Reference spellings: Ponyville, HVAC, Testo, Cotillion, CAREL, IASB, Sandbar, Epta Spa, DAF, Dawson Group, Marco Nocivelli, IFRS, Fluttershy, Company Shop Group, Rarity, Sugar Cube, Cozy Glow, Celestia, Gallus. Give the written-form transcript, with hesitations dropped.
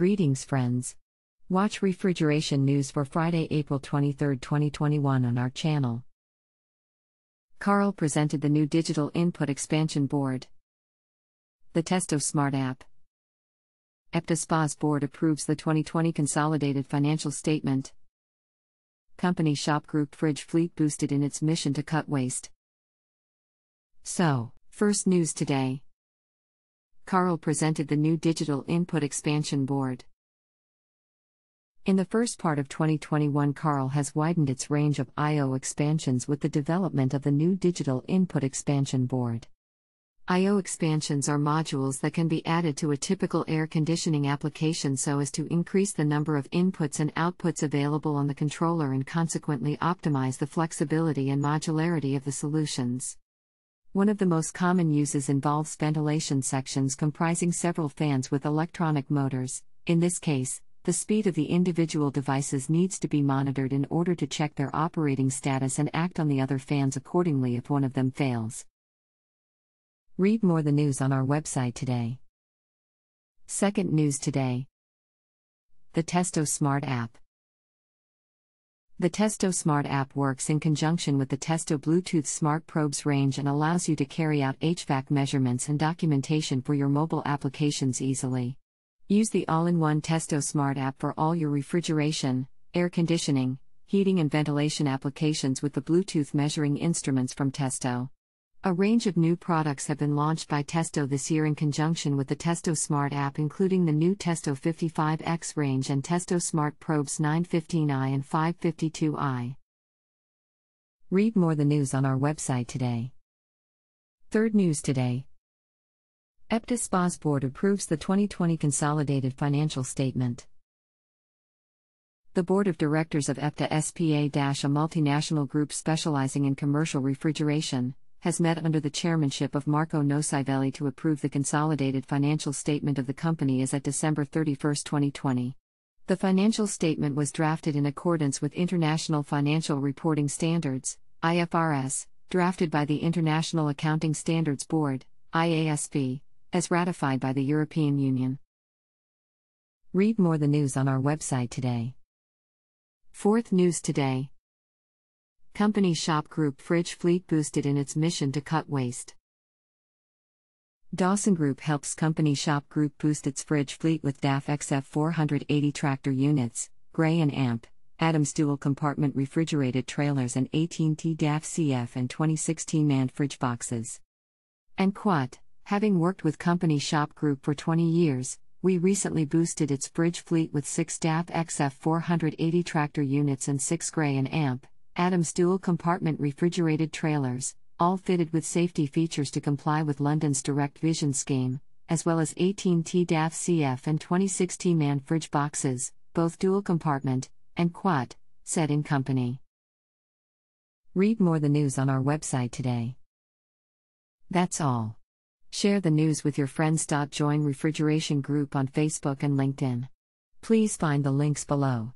Greetings, friends. Watch refrigeration news for Friday, April 23, 2021 on our channel. CAREL presented the new digital input expansion board. The Testo Smart App. Epta Spa's board approves the 2020 consolidated financial statement. Company Shop Group fridge fleet boosted in its mission to cut waste. So, first news today. CAREL presented the new digital input expansion board. In the first part of 2021, CAREL has widened its range of I/O expansions with the development of the new digital input expansion board. I/O expansions are modules that can be added to a typical air conditioning application so as to increase the number of inputs and outputs available on the controller and consequently optimize the flexibility and modularity of the solutions. One of the most common uses involves ventilation sections comprising several fans with electronic motors. In this case, the speed of the individual devices needs to be monitored in order to check their operating status and act on the other fans accordingly if one of them fails. Read more the news on our website today. Second news today. The Testo Smart App. The Testo Smart App works in conjunction with the Testo Bluetooth Smart Probes range and allows you to carry out HVAC measurements and documentation for your mobile applications easily. Use the all-in-one Testo Smart App for all your refrigeration, air conditioning, heating and ventilation applications with the Bluetooth measuring instruments from Testo. A range of new products have been launched by Testo this year in conjunction with the Testo Smart App, including the new Testo 55X range and Testo Smart Probes 915i and 552i. Read more the news on our website today. Third news today. Epta Spa's board approves the 2020 consolidated financial statement. The board of directors of Epta Spa, a multinational group specializing in commercial refrigeration, has met under the chairmanship of Marco Nocivelli to approve the consolidated financial statement of the company as at December 31, 2020. The financial statement was drafted in accordance with International Financial Reporting Standards, IFRS, drafted by the International Accounting Standards Board, IASB, as ratified by the European Union. Read more the news on our website today. Fourth news today. Company Shop Group fridge fleet boosted in its mission to cut waste. Dawson Group helps Company Shop Group boost its fridge fleet with DAF XF 480 tractor units, Gray and Amp, Adams dual compartment refrigerated trailers and 18T DAF CF and 2016 manned fridge boxes. And quote, having worked with Company Shop Group for 20 years, we recently boosted its fridge fleet with 6 DAF XF 480 tractor units and 6 Gray and Amp, Adams dual compartment refrigerated trailers, all fitted with safety features to comply with London's Direct Vision scheme, as well as 18T DAF CF and 2060 man fridge boxes, both dual compartment and quad, said in company. Read more the news on our website today. That's all. Share the news with your friends. Join Refrigeration Group on Facebook and LinkedIn. Please find the links below.